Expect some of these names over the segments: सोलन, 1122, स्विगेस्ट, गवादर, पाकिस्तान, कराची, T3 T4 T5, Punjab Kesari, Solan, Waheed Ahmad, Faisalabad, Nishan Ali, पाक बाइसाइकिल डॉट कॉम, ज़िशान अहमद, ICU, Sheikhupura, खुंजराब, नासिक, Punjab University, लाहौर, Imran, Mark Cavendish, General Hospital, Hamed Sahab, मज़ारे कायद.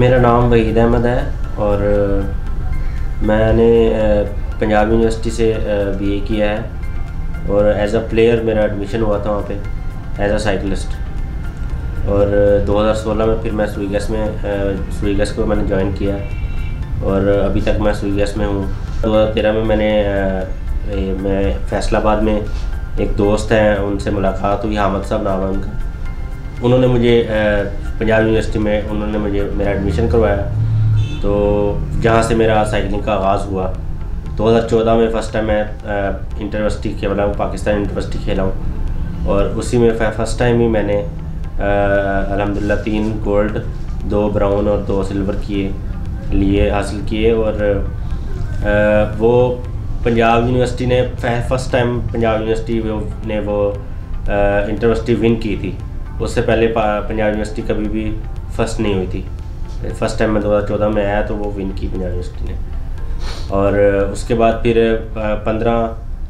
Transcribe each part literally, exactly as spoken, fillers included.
मेरा नाम वहीद अहमद है और मैंने पंजाब यूनिवर्सिटी से बीए किया है और एज अ प्लेयर मेरा एडमिशन हुआ था वहाँ पे एज अ साइकिलिस्ट। और दो हज़ार सोलह में फिर मैं स्विगेस्ट में स्विगेस्ट को मैंने ज्वाइन किया और अभी तक मैं स्विगेस्ट में हूँ। दो हज़ार तेरह में मैंने मैं फैसलाबाद में एक दोस्त हैं, उनसे मुलाकात हुई, हामद साहब नाम है उनका। उन्होंने मुझे पंजाब यूनिवर्सिटी में उन्होंने मुझे मेरा एडमिशन करवाया, तो जहाँ से मेरा साइकिलिंग का आगाज़ हुआ। दो हज़ार चौदह में फ़र्स्ट टाइम मैं इंटरवर्सिटी खेला हूँ, पाकिस्तान यूनिवर्सिटी खेला हूँ और उसी में फ़र्स्ट टाइम ही मैंने अल्हम्दुलिल्लाह तीन गोल्ड, दो ब्राउन और दो सिल्वर किए लिए हासिल किए। और आ, वो पंजाब यूनिवर्सिटी ने फर्स्ट टाइम पंजाब यूनिवर्सिटी ने वो इंटरवर्सिटी विन की थी। उससे पहले पंजाब यूनिवर्सिटी कभी भी फर्स्ट नहीं हुई थी। फ़र्स्ट टाइम मैं दो हज़ार चौदह में आया तो वो विन की पंजाब यूनिवर्सिटी ने। और उसके बाद फिर पंद्रह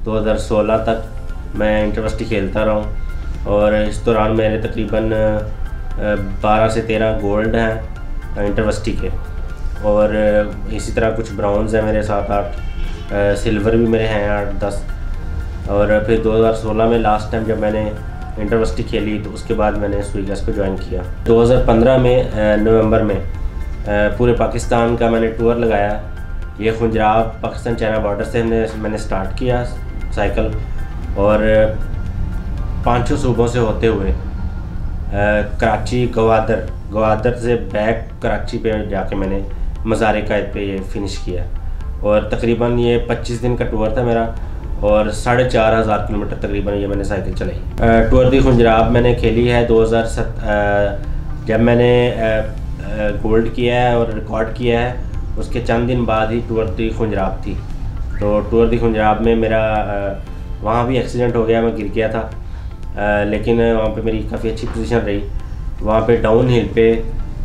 दो हज़ार सोलह तक मैं इंटरवर्सिटी खेलता रहा हूँ और इस दौरान मेरे तकरीबन बारह से तेरह गोल्ड हैं इंटरवर्सिटी के और इसी तरह कुछ ब्राउन्स हैं मेरे साथ, आठ सिल्वर भी मेरे हैं आठ दस। और फिर दो हज़ार सोलह में लास्ट टाइम जब मैंने इंटरवर्सिटी खेली तो उसके बाद मैंने स्विगेस्ट को ज्वाइन किया। दो हज़ार पंद्रह में नवंबर में पूरे पाकिस्तान का मैंने टूर लगाया। ये खुंजराब पाकिस्तान चाइना बॉर्डर से हमने मैंने स्टार्ट किया साइकिल और पाँचों सूबों से होते हुए कराची, गवादर गवादर से बैक कराची पे जाके मैंने मज़ारे कायद पे ये फिनिश किया। और तकरीबन ये पच्चीस दिन का टूर था मेरा और साढ़े चार हज़ार किलोमीटर तकरीबन ये मैंने साइकिल चलाई। टूर दी खुंजराब मैंने खेली है दो हज़ार सात जब मैंने गोल्ड किया है और रिकॉर्ड किया है, उसके चंद दिन बाद ही टूर दी खुंजराब थी। तो टूर दी खुंजराब में मेरा वहाँ भी एक्सीडेंट हो गया, मैं गिर गया था। आ, लेकिन वहाँ पे मेरी काफ़ी अच्छी पोजीशन रही। वहाँ पे डाउन हिल पे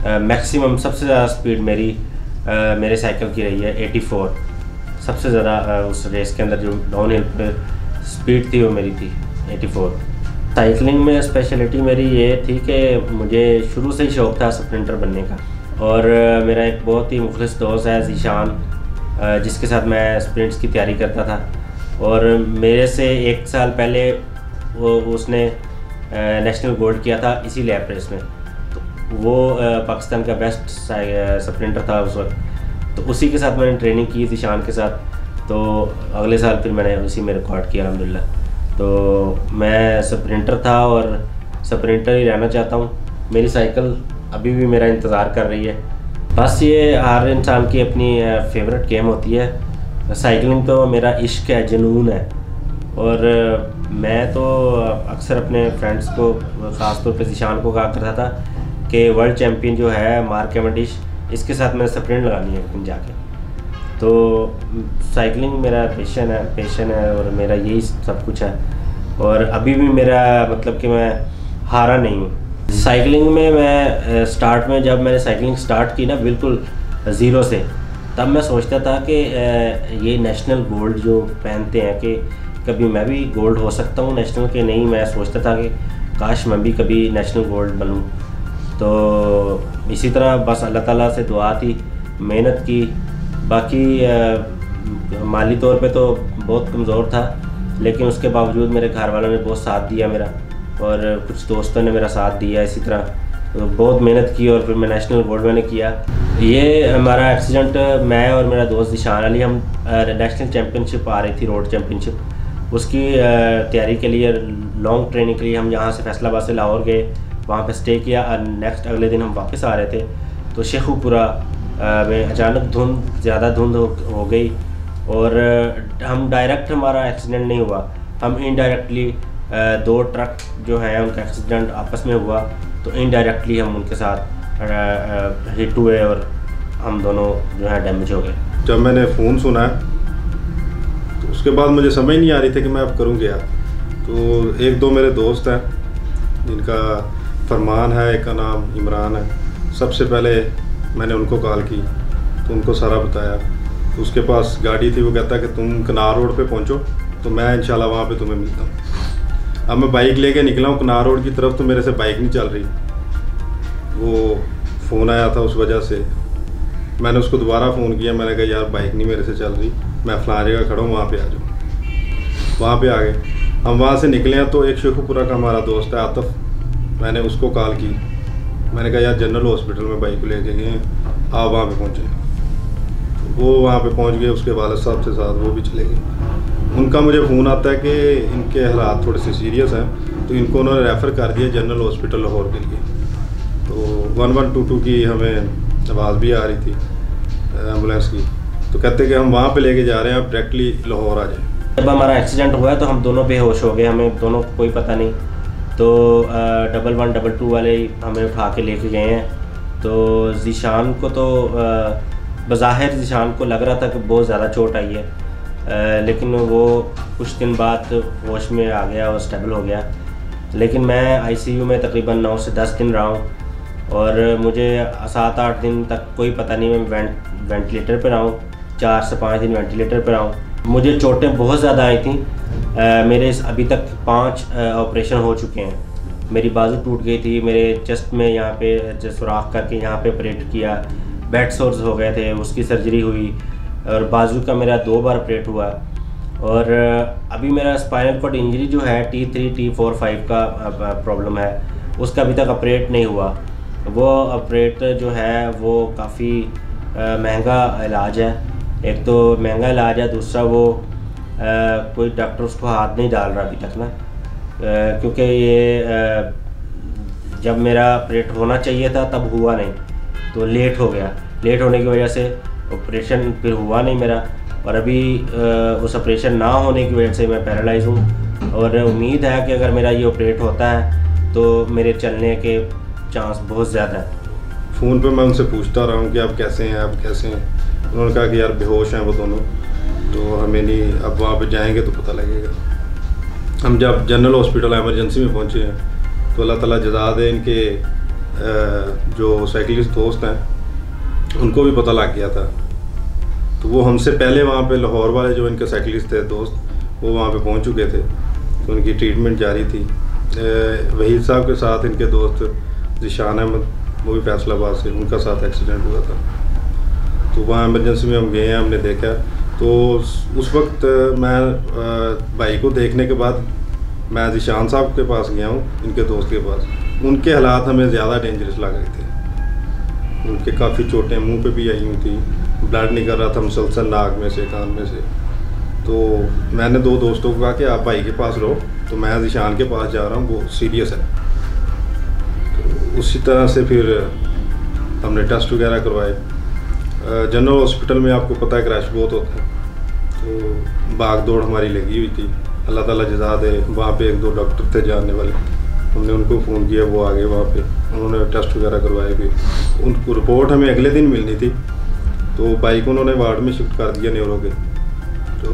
आ, मैक्सिमम सबसे ज़्यादा स्पीड मेरी आ, मेरे साइकिल की रही है चौरासी, सबसे ज़्यादा उस रेस के अंदर जो डाउन हिल पे स्पीड थी वो मेरी थी चौरासी। साइकिलिंग में स्पेशलिटी मेरी ये थी कि मुझे शुरू से ही शौक़ था स्प्रिंटर बनने का। और आ, मेरा एक बहुत ही मुखलिस दोस्त है ज़िशान, आ, जिसके साथ मैं स्प्रिंट्स की तैयारी करता था और मेरे से एक साल पहले वो उसने नेशनल गोल्ड किया था इसी लैप रेस में। तो वो पाकिस्तान का बेस्ट स्प्रिंटर था उस वक्त, तो उसी के साथ मैंने ट्रेनिंग की ज़िशान के साथ। तो अगले साल फिर मैंने उसी में रिकॉर्ड किया अल्हम्दुलिल्लाह। तो मैं स्प्रिंटर था और स्प्रिंटर ही रहना चाहता हूँ। मेरी साइकिल अभी भी मेरा इंतज़ार कर रही है। बस ये हर इंसान की अपनी फेवरेट गेम होती है। साइकिलिंग तो मेरा इश्क है, जुनून है। और मैं तो अक्सर अपने फ्रेंड्स को, ख़ास तौर पे ज़िशान को, कहा करता था कि वर्ल्ड चैम्पियन जो है मार्क कैवेंडिश, इसके साथ मैंने स्प्रिंट लगानी है कहीं जाके। तो साइकिलिंग मेरा पैशन है पैशन है और मेरा यही सब कुछ है। और अभी भी मेरा मतलब कि मैं हारा नहीं हूँ साइकिलिंग में। मैं स्टार्ट में जब मैंने साइकिलिंग स्टार्ट की ना बिल्कुल ज़ीरो से, तब मैं सोचता था कि ये नेशनल गोल्ड जो पहनते हैं कि कभी मैं भी गोल्ड हो सकता हूँ नेशनल के, नहीं, मैं सोचता था कि काश मैं भी कभी नेशनल गोल्ड बनूँ। तो इसी तरह बस अल्लाह ताला से दुआ थी, मेहनत की। बाकी आ, माली तौर पे तो बहुत कमज़ोर था, लेकिन उसके बावजूद मेरे घर वालों ने बहुत साथ दिया मेरा और कुछ दोस्तों ने मेरा साथ दिया। इसी तरह तो बहुत मेहनत की और फिर मैं नेशनल गोल्ड मैंने किया। ये हमारा एक्सीडेंट, मैं और मेरा दोस्त निशान अली, हम नेशनल चैम्पियनशिप आ रही थी रोड चैम्पियनशिप, उसकी तैयारी के लिए, लॉन्ग ट्रेनिंग के लिए हम यहाँ से फैसलाबाद से लाहौर गए, वहाँ पे स्टे किया। और नेक्स्ट अगले दिन हम वापस आ रहे थे तो शेखुपुरा में अचानक धुंध ज़्यादा धुंध हो, हो गई और हम डायरेक्ट हमारा एक्सीडेंट नहीं हुआ, हम इनडायरेक्टली दो ट्रक जो हैं उनका एक्सीडेंट आपस में हुआ, तो इनडायरेक्टली हम उनके साथ हिट हुए और हम दोनों जो है डैमेज हो गए। जब मैंने फ़ोन सुना उसके बाद मुझे समझ नहीं आ रही थी कि मैं अब करूँ क्या। तो एक दो मेरे दोस्त हैं जिनका फरमान है, एक का नाम इमरान है, सबसे पहले मैंने उनको कॉल की तो उनको सारा बताया। उसके पास गाड़ी थी, वो कहता कि तुम कनार रोड पे पहुँचो तो मैं इंशाल्लाह वहाँ पे तुम्हें मिलता हूँ। अब मैं बाइक लेके निकला हूँ कनार रोड की तरफ, तो मेरे से बाइक नहीं चल रही। वो फ़ोन आया था उस वजह से मैंने उसको दोबारा फ़ोन किया। मैंने कहा यार बाइक नहीं मेरे से चल रही, मैं फलां जगह खड़ा हूँ, वहाँ पे आ जाओ। वहाँ पे आ गए, हम वहाँ से निकले हैं तो एक शेखुपुरा का हमारा दोस्त है आतिफ, मैंने उसको कॉल की। मैंने कहा यार जनरल हॉस्पिटल में बाइक ले गए हैं, आप वहाँ पे पहुँचे। तो वो वहाँ पे पहुँच गए, उसके वालिद साहब से साथ वो भी चले गए। उनका मुझे फ़ोन आता है कि इनके हालात थोड़े से सीरियस हैं, तो इनको उन्होंने रेफ़र कर दिया जनरल हॉस्पिटल लाहौर के लिए। तो ग्यारह बाईस की हमें आवाज़ भी आ रही थी एम्बुलेंस की, तो कहते कि हम वहाँ पे लेके जा रहे हैं, आप डायरेक्टली लाहौर आ जाए। जब हमारा एक्सीडेंट हुआ तो हम दोनों बेहोश हो गए, हमें दोनों को कोई पता नहीं। तो डबल वन डबल टू वाले हमें उठा के लेके गए हैं। तो ज़िशान को तो बज़ाहिर ज़िशान को लग रहा था कि बहुत ज़्यादा चोट आई है, आ, लेकिन वो कुछ दिन बाद होश में आ गया और स्टेबल हो गया। लेकिन मैं आईसीयू में तकरीबन नौ से दस दिन रहा हूँ और मुझे सात आठ दिन तक कोई पता नहीं, मैं वेंट वेंटिलेटर पर रहा हूँ, चार से पाँच दिन वेंटिलेटर पर रहा हूँ। मुझे चोटें बहुत ज़्यादा आई थी, आ, मेरे अभी तक पाँच ऑपरेशन हो चुके हैं। मेरी बाजू टूट गई थी, मेरे चेस्ट में यहाँ पे सुराख करके यहाँ पे ऑपरेट किया, बेड सोर्स हो गए थे, उसकी सर्जरी हुई। और बाजू का मेरा दो बार ऑपरेट हुआ। और अभी मेरा स्पाइनल कॉर्ड इंजरी जो है T three T four five का प्रॉब्लम है, उसका अभी तक ऑपरेट नहीं हुआ। वो ऑपरेट जो है वो काफ़ी महंगा इलाज है, एक तो महंगा इलाज है, दूसरा वो आ, कोई डॉक्टर उसको हाथ नहीं डाल रहा अभी तक ना, क्योंकि ये आ, जब मेरा ऑपरेट होना चाहिए था तब हुआ नहीं, तो लेट हो गया। लेट होने की वजह से ऑपरेशन फिर हुआ नहीं मेरा, और अभी आ, उस ऑपरेशन ना होने की वजह से मैं पैरालाइज हूँ। और उम्मीद है कि अगर मेरा ये ऑपरेट होता है तो मेरे चलने के चांस बहुत ज़्यादा है। फ़ोन पे मैं उनसे पूछता रहा हूँ कि आप कैसे हैं, आप कैसे हैं। उन्होंने कहा कि यार बेहोश हैं वो दोनों, तो हमें नहीं, अब वहाँ पे जाएंगे तो पता लगेगा। हम जब जनरल हॉस्पिटल एमरजेंसी में पहुँचे हैं तो अल्लाह ताला जज़ा दे, इनके जो साइकिलिस्ट दोस्त हैं उनको भी पता लग गया था। तो वो हमसे पहले वहाँ पे लाहौर वाले जो इनके साइकिलिस्ट थे दोस्त, वो वहाँ पे पहुँच चुके थे, तो उनकी ट्रीटमेंट जारी थी। वहीद साहब के साथ इनके दोस्त ज़िशान अहमद, वो भी फैसलाबाद से, उनका साथ एक्सीडेंट हुआ था। तो वहाँ एमरजेंसी में हम गए हैं, हमने देखा। तो उस वक्त मैं भाई को देखने के बाद मैं ज़िशान साहब के पास गया हूँ, इनके दोस्त के पास। उनके हालात हमें ज़्यादा डेंजरस लग रहे थे, उनके काफ़ी चोटें मुंह पे भी आई हुई थी, ब्लड निकल रहा था मुसलसल नाक में से, कान में से। तो मैंने दो दोस्तों को कहा कि आप भाई के पास रहो, तो मैं ज़िशान के पास जा रहा हूँ, वो सीरियस है। तो उसी तरह से फिर हमने टेस्ट वगैरह करवाए। जनरल हॉस्पिटल में आपको पता है क्रैश बहुत होता है, तो भाग दौड़ हमारी लगी हुई थी। अल्लाह ताला जज़ा दे, वहाँ पे एक दो डॉक्टर थे जानने वाले, हमने उनको फ़ोन किया, वो आ गए वहाँ पे, उन्होंने टेस्ट वगैरह करवाए। फिर उनको रिपोर्ट हमें अगले दिन मिलनी थी, तो भाई को उन्होंने वार्ड में शिफ्ट कर दिया न्यूरो के। तो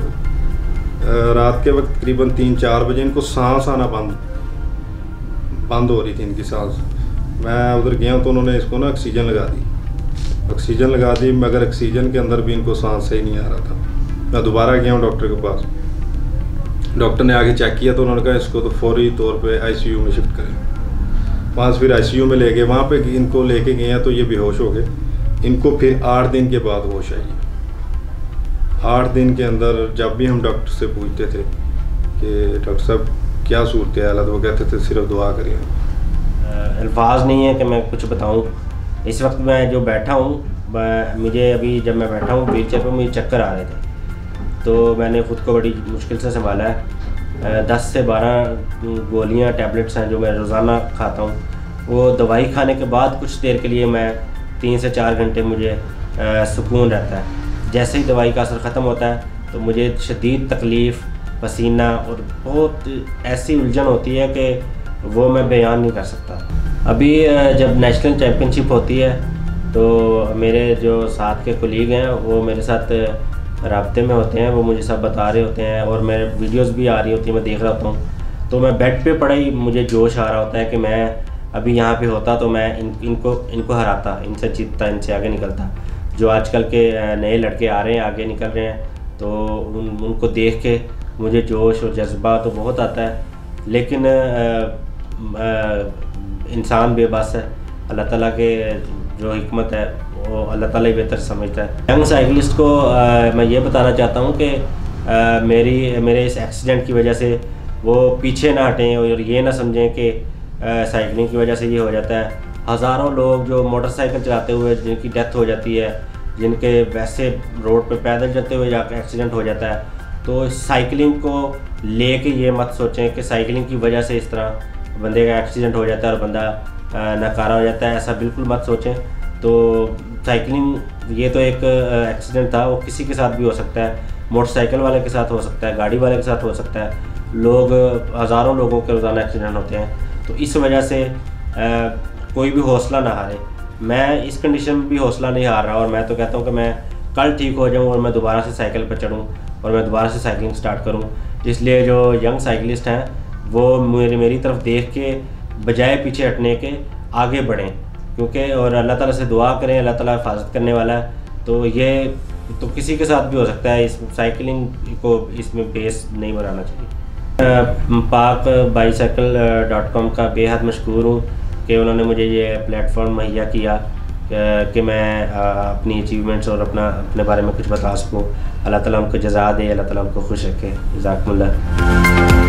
रात के वक्त करीबन तीन चार बजे इनको सांस आना बंद बंद हो रही थी, इनकी सांस। मैं उधर गया तो उन्होंने इसको ना ऑक्सीजन लगा दी, ऑक्सीजन लगा दी, मगर ऑक्सीजन के अंदर भी इनको सांस सही नहीं आ रहा था। मैं दोबारा गया हूँ डॉक्टर के पास, डॉक्टर ने आगे चेक किया तो उन्होंने कहा इसको तो फौरी तौर पे आईसीयू में शिफ्ट करें। वहाँ से फिर आईसीयू में ले गए, वहाँ पे इनको लेके गए हैं तो ये बेहोश हो गए। इनको फिर आठ दिन के बाद होश आई। आठ दिन के अंदर जब भी हम डॉक्टर से पूछते थे कि डॉक्टर साहब क्या सूरत हाल है, तो वो कहते थे सिर्फ दुआ करिए। अल्फाज नहीं है कि मैं कुछ बताऊँ। इस वक्त मैं जो बैठा हूँ, मुझे अभी जब मैं बैठा हूँ व्हील चेयर पर मुझे चक्कर आ रहे थे, तो मैंने ख़ुद को बड़ी मुश्किल से संभाला है। दस से बारह गोलियाँ टैबलेट्स हैं जो मैं रोज़ाना खाता हूँ। वो दवाई खाने के बाद कुछ देर के लिए मैं तीन से चार घंटे मुझे आ, सुकून रहता है। जैसे ही दवाई का असर ख़त्म होता है तो मुझे शदीद तकलीफ़, पसीना और बहुत ऐसी उलझन होती है कि वो मैं बयान नहीं कर सकता। अभी जब नेशनल चैम्पियनशिप होती है तो मेरे जो साथ के कोलीग हैं वो मेरे साथ राब्ते में होते हैं, वो मुझे सब बता रहे होते हैं और मेरे वीडियोस भी आ रही होती है, मैं देख रहा होता हूँ। तो मैं बेड पे पड़ा ही मुझे जोश आ रहा होता है कि मैं अभी यहाँ पे होता तो मैं इन इनको इनको हराता, इनसे जीतता, इनसे आगे निकलता। जो आजकल के नए लड़के आ रहे हैं, आगे निकल रहे हैं, तो उन उनको देख के मुझे जोश और जज्बा तो बहुत आता है। लेकिन आ, इंसान बेबस है, अल्लाह ताला के जो हिकमत है वो अल्लाह ताला बेहतर समझता है। यंग साइकिलिस्ट को आ, मैं ये बताना चाहता हूँ कि आ, मेरी मेरे इस एक्सीडेंट की वजह से वो पीछे ना हटें और ये ना समझें कि साइकिलिंग की वजह से ये हो जाता है। हज़ारों लोग जो मोटरसाइकिल चलाते हुए जिनकी डेथ हो जाती है, जिनके वैसे रोड पर पैदल चलते हुए जाकर एक्सीडेंट हो जाता है, तो साइकिलिंग को लेके ये मत सोचें कि साइकिलिंग की वजह से इस तरह बंदे का एक्सीडेंट हो जाता है और बंदा नकारा हो जाता है, ऐसा बिल्कुल मत सोचें। तो साइकिलिंग ये तो एक एक्सीडेंट था, वो किसी के साथ भी हो सकता है, मोटरसाइकिल वाले के साथ हो सकता है, गाड़ी वाले के साथ हो सकता है। लोग हज़ारों लोगों के रोज़ाना एक्सीडेंट होते हैं, तो इस वजह से कोई भी हौसला ना हारे। मैं इस कंडीशन में भी हौसला नहीं हार रहा और मैं तो कहता हूँ कि मैं कल ठीक हो जाऊँ और मैं दोबारा से साइकिल पर चढ़ूँ और मैं दोबारा से साइकिलिंग स्टार्ट करूं। इसलिए जो यंग साइकिलिस्ट हैं वो मेरी मेरी तरफ देख के बजाय पीछे हटने के आगे बढ़ें, क्योंकि और अल्लाह ताला से दुआ करें, अल्लाह ताला हिफाजत करने वाला है। तो ये तो किसी के साथ भी हो सकता है, इस साइकिलिंग को इसमें बेस नहीं बनाना चाहिए। पाक बाइसाइकिल डॉट कॉम का बेहद मशकूर हूँ कि उन्होंने मुझे ये प्लेटफॉर्म मुहैया किया कि मैं अपनी अचीवमेंट्स और अपना अपने बारे में कुछ बता सकूँ। अल्लाह ताला उनको जज़ा दे, अल्लाह ताला उनको खुश रखे। जज़ाकुमुल्लाह।